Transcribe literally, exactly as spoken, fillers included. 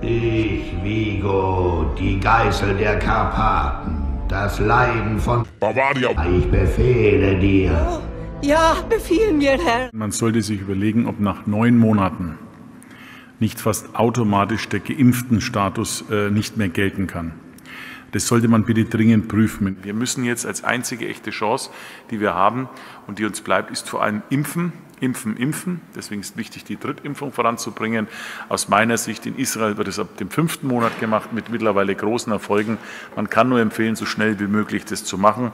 Ich, Vigo, die Geißel der Karpaten, das Leiden von Bavaria. Ich befehle dir. Oh, ja, befiehl mir, Herr. Man sollte sich überlegen, ob nach neun Monaten nicht fast automatisch der geimpften Status äh, nicht mehr gelten kann. Das sollte man bitte dringend prüfen. Wir müssen jetzt als einzige echte Chance, die wir haben und die uns bleibt, ist vor allem impfen, impfen, impfen. Deswegen ist wichtig, die Drittimpfung voranzubringen. Aus meiner Sicht in Israel wird es ab dem fünften Monat gemacht, mit mittlerweile großen Erfolgen. Man kann nur empfehlen, so schnell wie möglich das zu machen.